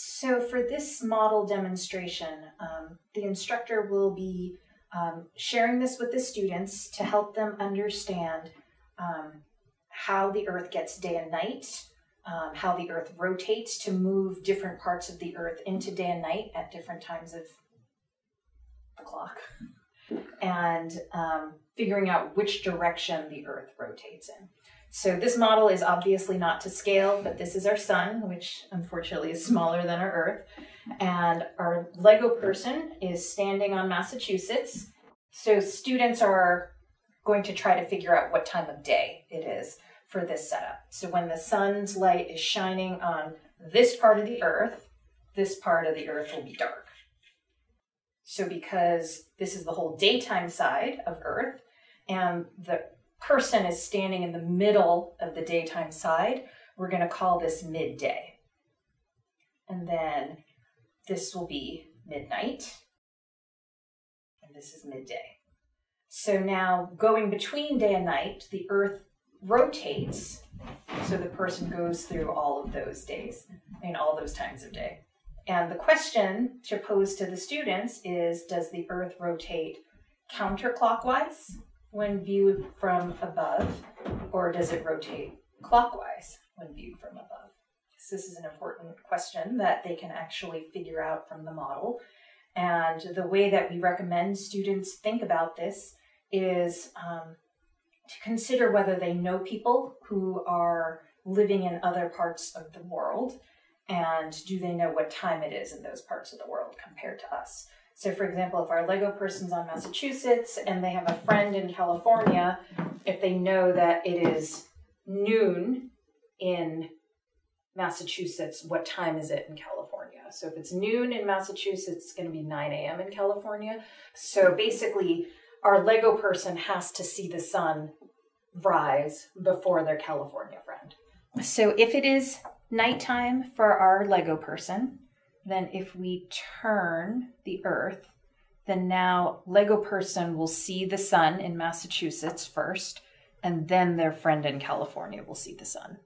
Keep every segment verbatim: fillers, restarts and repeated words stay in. So for this model demonstration, um, the instructor will be um, sharing this with the students to help them understand um, how the Earth gets day and night, um, how the Earth rotates to move different parts of the Earth into day and night at different times of the clock, and um, figuring out which direction the Earth rotates in. So this model is obviously not to scale, but this is our sun, which unfortunately is smaller than our Earth. And our Lego person is standing on Massachusetts. So students are going to try to figure out what time of day it is for this setup. So when the sun's light is shining on this part of the Earth, this part of the Earth will be dark. So because this is the whole daytime side of Earth, and the person is standing in the middle of the daytime side, we're going to call this midday. And then this will be midnight, and this is midday. So now going between day and night, the Earth rotates, so the person goes through all of those days, I mean all those times of day. And the question to pose to the students is, does the Earth rotate counterclockwise when viewed from above, or does it rotate clockwise when viewed from above? So this is an important question that they can actually figure out from the model. And the way that we recommend students think about this is um, to consider whether they know people who are living in other parts of the world, and do they know what time it is in those parts of the world compared to us. So for example, if our Lego person's on Massachusetts and they have a friend in California, if they know that it is noon in Massachusetts, what time is it in California? So if it's noon in Massachusetts, it's going to be nine A M in California. So basically, our Lego person has to see the sun rise before their California friend. So if it is nighttime for our Lego person, then if we turn the Earth, then now Lego person will see the sun in Massachusetts first, and then their friend in California will see the sun.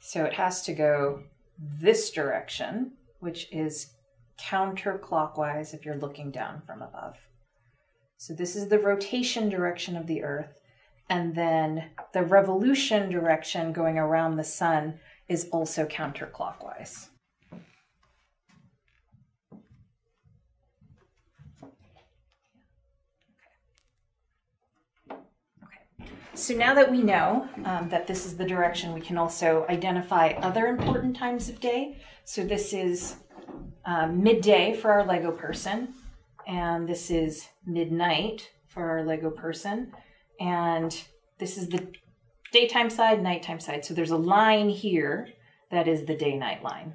So it has to go this direction, which is counterclockwise if you're looking down from above. So this is the rotation direction of the Earth, and then the revolution direction going around the sun is also counterclockwise. So now that we know um, that this is the direction, we can also identify other important times of day. So this is uh, midday for our Lego person, and this is midnight for our Lego person, and this is the daytime side, nighttime side. So there's a line here that is the day-night line.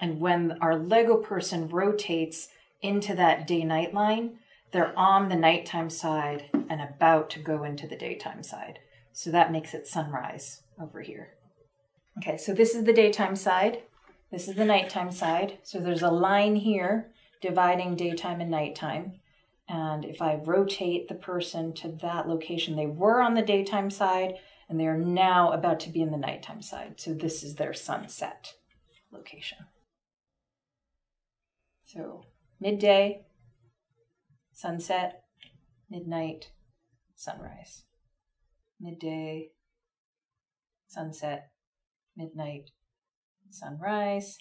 And when our Lego person rotates into that day-night line, they're on the nighttime side and about to go into the daytime side. So that makes it sunrise over here. Okay, so this is the daytime side. This is the nighttime side. So there's a line here dividing daytime and nighttime. And if I rotate the person to that location, they were on the daytime side and they are now about to be in the nighttime side. So this is their sunset location. So midday, sunset, midnight, sunrise. Midday, sunset, midnight, sunrise.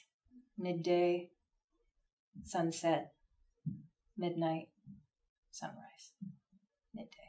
Midday, sunset, midnight, sunrise. Midday.